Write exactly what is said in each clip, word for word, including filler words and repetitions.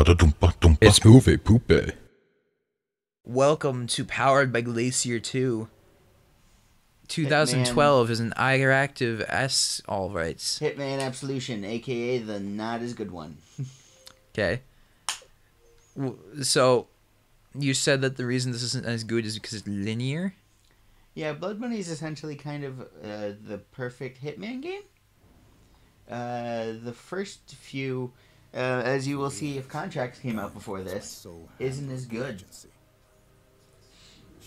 It's movie poopy. Welcome to Powered by Glacier two. twenty twelve Hitman is an interactive S, all rights. Hitman Absolution, aka the not as good one. Okay. So, you said that the reason this isn't as good is because it's linear? Yeah, Blood Money is essentially kind of uh, the perfect Hitman game. Uh, the first few, uh, as you will see if Contracts came out before this, isn't as good.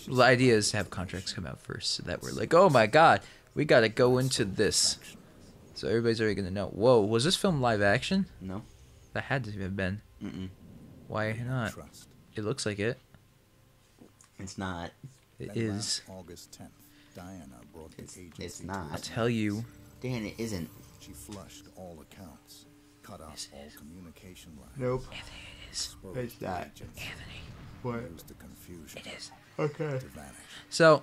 Well, the idea is to have Contracts come out first, so that we're like, oh my god, we gotta go into this. So everybody's already gonna know. Whoa, was this film live action? No. That had to have been. Mm-mm. Why not? It looks like it. It's not. It is. August tenth, Diana brought the agency. It's not. I'll tell you. Dan, it isn't. She flushed all accounts, cut off all communication lines. Nope. Anthony, it is. It's not. Anthony. What? It is. Okay. So,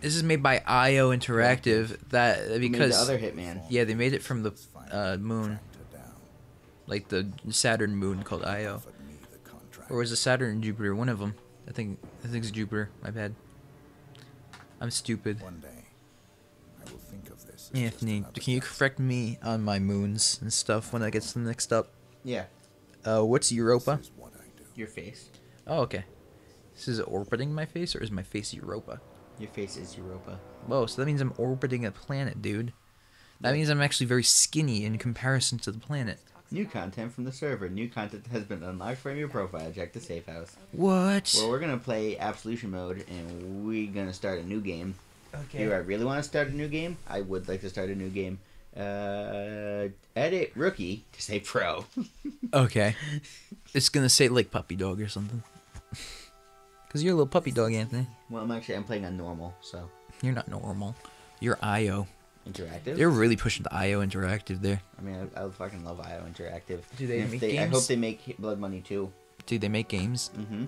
this is made by I O Interactive. That because the other Hitman. Yeah, they made it from the uh, moon, like the Saturn moon called I O, or was it Saturn and Jupiter? One of them. I think. I think it's Jupiter. My bad. I'm stupid. One day. Anthony, can you correct me on my moons and stuff when I get some mixed up? Yeah. Uh, what's Europa? Your face. Oh, okay. This is orbiting my face, or is my face Europa? Your face is Europa. Whoa, so that means I'm orbiting a planet, dude. That means I'm actually very skinny in comparison to the planet. New content from the server. New content has been unlocked from your profile. Check the safe house. What? Well, we're gonna play Absolution mode, and we're gonna start a new game. Okay. Do I really want to start a new game? I would like to start a new game. Uh, edit rookie to say pro. Okay. It's going to say like puppy dog or something. Because you're a little puppy dog, Anthony. Well, I'm actually I'm playing on normal, so. You're not normal. You're I O. Interactive? They're really pushing the I O Interactive there. I mean, I, I fucking love I O Interactive. Do they make they, games? I hope they make Blood Money too. Do they make games? Mm-hmm.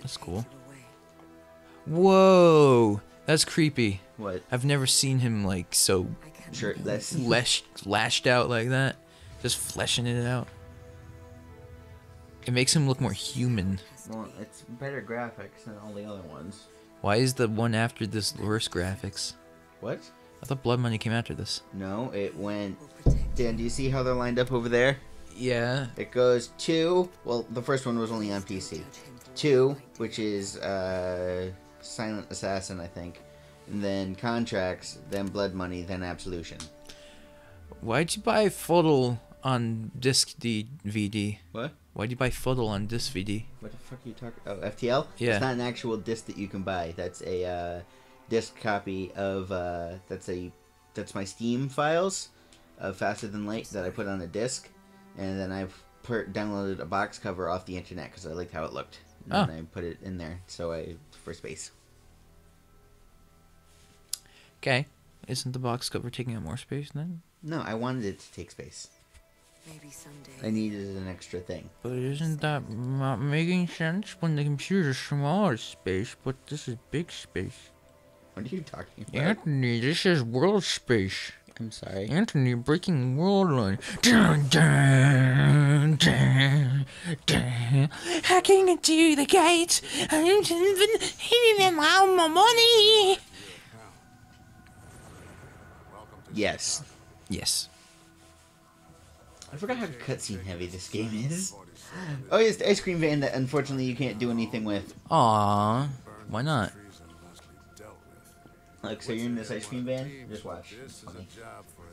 That's cool. Whoa! That's creepy. What? I've never seen him like so shirtless, lash, lashed out like that, just fleshing it out. It makes him look more human. Well, it's better graphics than all the other ones. Why is the one after this worse graphics? What? I thought Blood Money came after this. No, it went. Dan, do you see how they're lined up over there? Yeah. It goes to. Well, the first one was only on P C. Two, which is uh. Silent Assassin, I think, and then Contracts, then Blood Money, then Absolution. Why'd you buy Fuddle on disc D V D? What? Why'd you buy Fuddle on disc V D? What the fuck are you talking? Oh, F T L? Yeah. It's not an actual disc that you can buy. That's a uh, disc copy of uh, that's a that's my Steam files of Faster Than Light that I put on a disc, and then I've per downloaded a box cover off the internet because I liked how it looked. And oh. I put it in there, so I for space. Okay, isn't the box cover taking up more space then? No, I wanted it to take space. Maybe someday. I needed an extra thing. But isn't that not making sense when the computer's smaller space, but this is big space? What are you talking about, Anthony? This is world space. I'm sorry, Anthony. You're breaking world line. Dun, dun, dun, dun. I came to the gate. I didn't even them out my money. Yes, yes. I forgot how cutscene heavy this game is. Oh, yes, the ice cream van that unfortunately you can't do anything with. Aww, why not? Like, so you're in this ice cream van? Just watch. It's funny.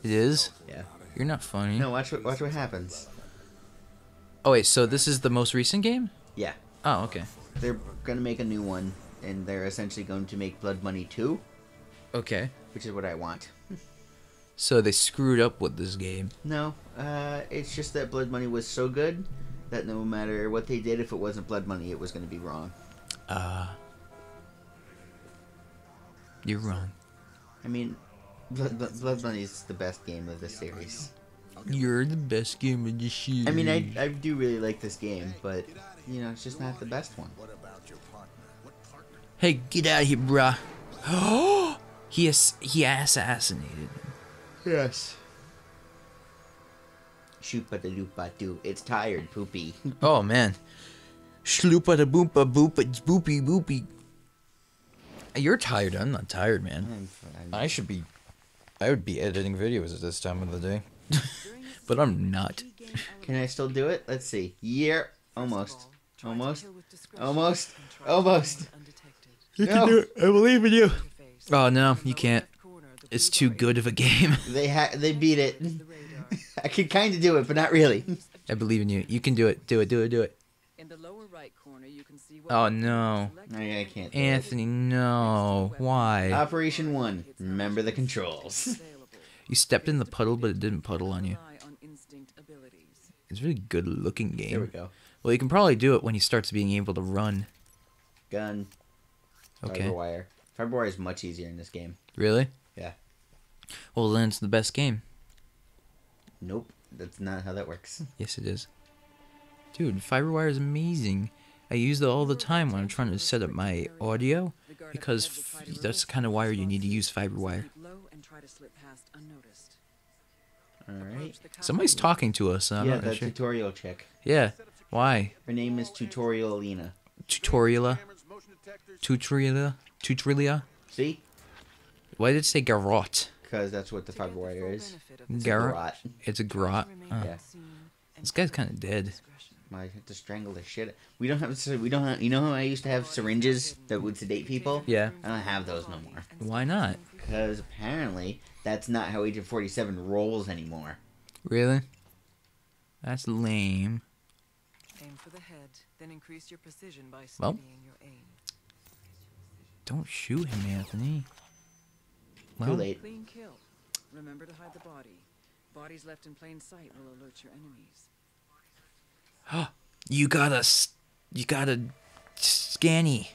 It is? Yeah. You're not funny. No, watch what, watch what happens. Oh, wait, so this is the most recent game? Yeah. Oh, okay. They're going to make a new one, and they're essentially going to make Blood Money two. Okay. Which is what I want. So they screwed up with this game. No, uh, it's just that Blood Money was so good that no matter what they did, if it wasn't Blood Money, it was going to be wrong. Uh... You're wrong. I mean, Blood, Blood, Blood Money is the best game of the series. You're the best game of the series. I mean, I, I do really like this game, but, you know, it's just not the best one. Hey, get out of here, bruh. Oh, he, ass he assassinated. Yes. Shoopa da loopa doo. It's tired, poopy. Oh man. Shloopa da boopa boopa boopy boopy. You're tired. I'm not tired, man. I'm, I'm, I should be. I would be editing videos at this time of the day. But I'm not. Can I still do it? Let's see. Yeah. Almost. Almost. Almost. Almost. You no. can do it. I believe in you. Oh, no. You can't. It's too good of a game. They ha they beat it. I could kind of do it, but not really. I believe in you. You can do it. Do it. Do it. Do it. In the lower right corner, you can see what oh no. no yeah, I can't. Anthony, no. Why? Operation one. Remember the controls. You stepped in the puddle, but it didn't puddle on you. It's a really good looking game. There we go. Well, you can probably do it when he starts being able to run. Gun. Okay. Fiber wire. Fiber wire is much easier in this game. Really? Yeah. Well, then it's the best game. Nope. That's not how that works. Yes, it is. Dude, fiber wire is amazing. I use that all the time when I'm trying to set up my audio, because f that's the kind of wire you need to use fiber wire. Alright. Somebody's talking to us. I'm yeah, not that sure. Tutorial chick. Yeah. Why? Her name is Tutorialina. Tutoriala? Tutoriala? Tutoriala? See? Why did it say garrot? Because that's what the fiber wire is. Garrot? It's a garrot. Oh. Yeah. This guy's kind of dead. I have to strangle the shit. We don't have. We don't. Have, you know how I used to have syringes that would sedate people? Yeah. I don't have those no more. Why not? Because apparently that's not how Agent forty-seven rolls anymore. Really? That's lame. Aim for the head, then increase your precision by studying your aim. Don't shoot him, Anthony. Well, too late. Clean kill. Remember to hide the body. Bodies left in plain sight will alert your enemies. You got a, you got a scanny.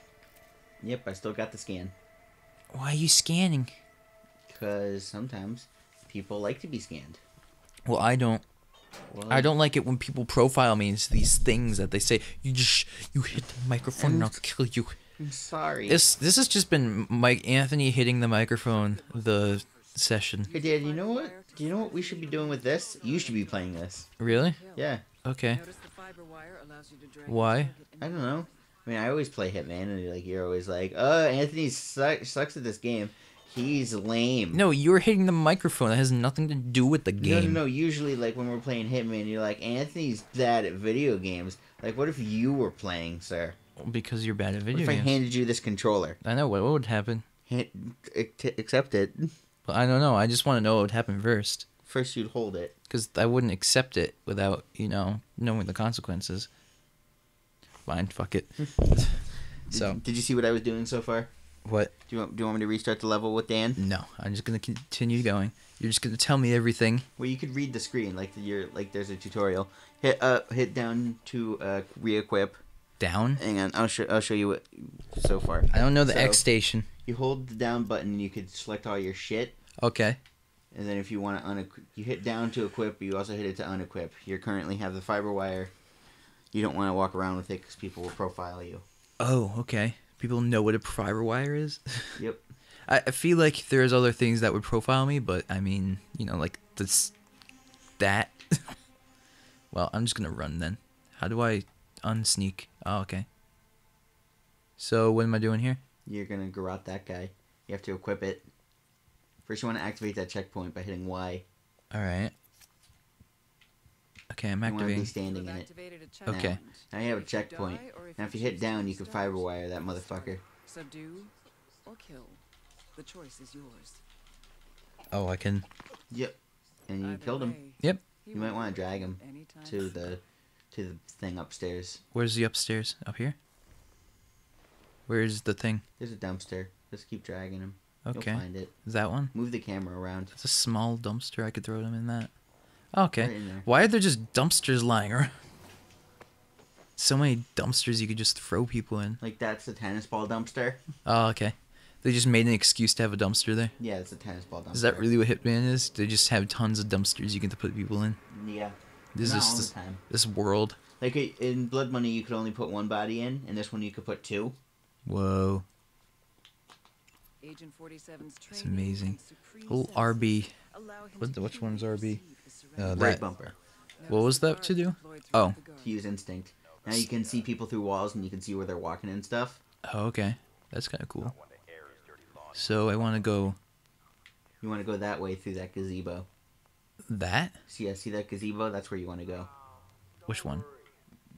Yep, I still got the scan. Why are you scanning? Because sometimes people like to be scanned. Well, I don't. Well, I don't like it when people profile me into these things that they say, you just, you hit the microphone and I'll kill you. I'm sorry. This this has just been Mike Anthony hitting the microphone the session. Hey, Dad, you know what? Do you know what we should be doing with this? You should be playing this. Really? Yeah. Okay. Why? I don't know. I mean, I always play Hitman, and like you're always like, "Oh, Anthony su sucks at this game. He's lame." No, you were hitting the microphone. That has nothing to do with the game. No, no, no. Usually, like when we're playing Hitman, you're like, "Anthony's bad at video games." Like, what if you were playing, sir? Because you're bad at video games. What if I handed you this controller? I know what what would happen. Hand accept it. I don't know. I just want to know what would happen first. First, you'd hold it. Because I wouldn't accept it without, you know, knowing the consequences. Fine, fuck it. So, did, did you see what I was doing so far? What? Do you want, do you want me to restart the level with Dan? No, I'm just gonna continue going. You're just gonna tell me everything. Well, you could read the screen, like you're like there's a tutorial. Hit up, uh, hit down to uh, re-equip. Down? Hang on, I'll show I'll show you what so far. I don't know the so, X station. You hold the down button, and you could select all your shit. Okay. And then if you want to unequip, you hit down to equip, but you also hit it to unequip. You currently have the fiber wire. You don't want to walk around with it because people will profile you. Oh, okay. People know what a fiber wire is? Yep. I, I feel like there's other things that would profile me, but I mean, you know, like this, that. Well, I'm just going to run then. How do I unsneak? Oh, okay. So what am I doing here? You're going to garrote that guy. You have to equip it. First, you want to activate that checkpoint by hitting Y. All right. Okay, I'm activating. You want to be standing in it. Okay. Now, now you have a checkpoint. Now, if you hit down, you can fiber wire that motherfucker. Subdue or kill. The choice is yours. Oh, I can. Yep. And you killed him. Yep. You might want to drag him to the to the thing upstairs. Where's the upstairs? Up here? Where's the thing? There's a dumpster. Just keep dragging him. Okay. You'll find it. Is that one? Move the camera around. It's a small dumpster. I could throw them in that. Okay. Right in Why are there just dumpsters lying around? So many dumpsters you could just throw people in. Like that's the tennis ball dumpster. Oh, okay. They just made an excuse to have a dumpster there? Yeah, it's a tennis ball dumpster. Is that really what Hitman is? They just have tons of dumpsters you can put people in? Yeah. This Not is all this, the time. This world. Like in Blood Money, you could only put one body in, and this one you could put two. Whoa. Agent forty-seven's it's amazing. Little R B. What, which one's R B? Uh, right bumper. What was that to do? Oh. To use instinct. Now you can see people through walls and you can see where they're walking and stuff. Oh, okay. That's kind of cool. So I want to go... You want to go that way through that gazebo. That? See, yeah, see that gazebo? That's where you want to go. Which one?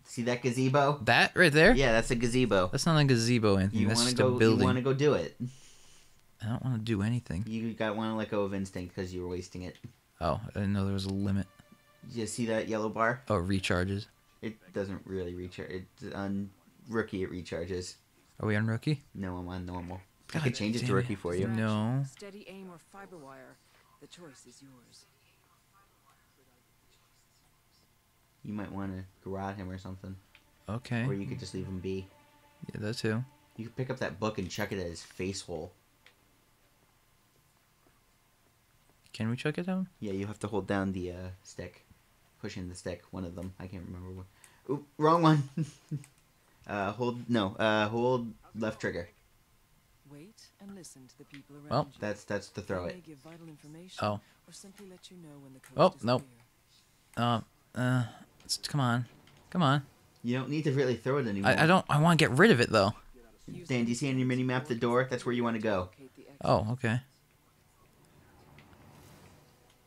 See that gazebo? That right there? Yeah, that's a gazebo. That's not a gazebo, Anthony. You that's just go, a building. You want to go do it. I don't want to do anything. You got want to let go of instinct because you were wasting it. Oh, I didn't know there was a limit. You see that yellow bar? Oh, it recharges. It doesn't really recharge. It, on rookie, it recharges. Are we on rookie? No, I'm on normal. God, I could change it to rookie it. for you. No. Steady aim or fiber wire. The choice is yours. You might want to garrote him or something. Okay. Or you could just leave him be. Yeah, that too. You could pick up that book and chuck it at his face hole. Can we chuck it down? Yeah, you have to hold down the uh, stick. Pushing the stick. One of them. I can't remember what. Oop, wrong one. uh, hold no. Uh, hold left trigger. Wait and listen to the people around well, you. that's that's to throw it. Oh. Or simply let you know when the oh no. Um. Uh, uh. Come on. Come on. You don't need to really throw it anymore. I, I don't. I want to get rid of it though. Dan, do you see on your mini map the door? That's where you want to go. Oh, okay.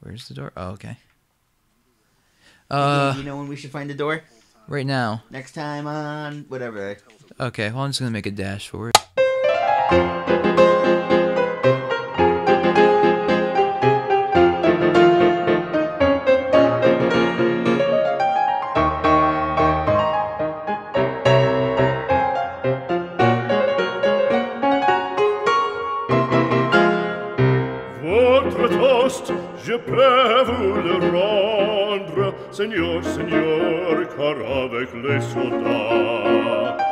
Where's the door? Oh, okay. Uh. You know when we should find the door? Right now. Next time on whatever. Okay. Well, I'm just gonna make a dash for it. Votre toast, je peux vous le rendre, Seigneur, Seigneur, car avec les soldats.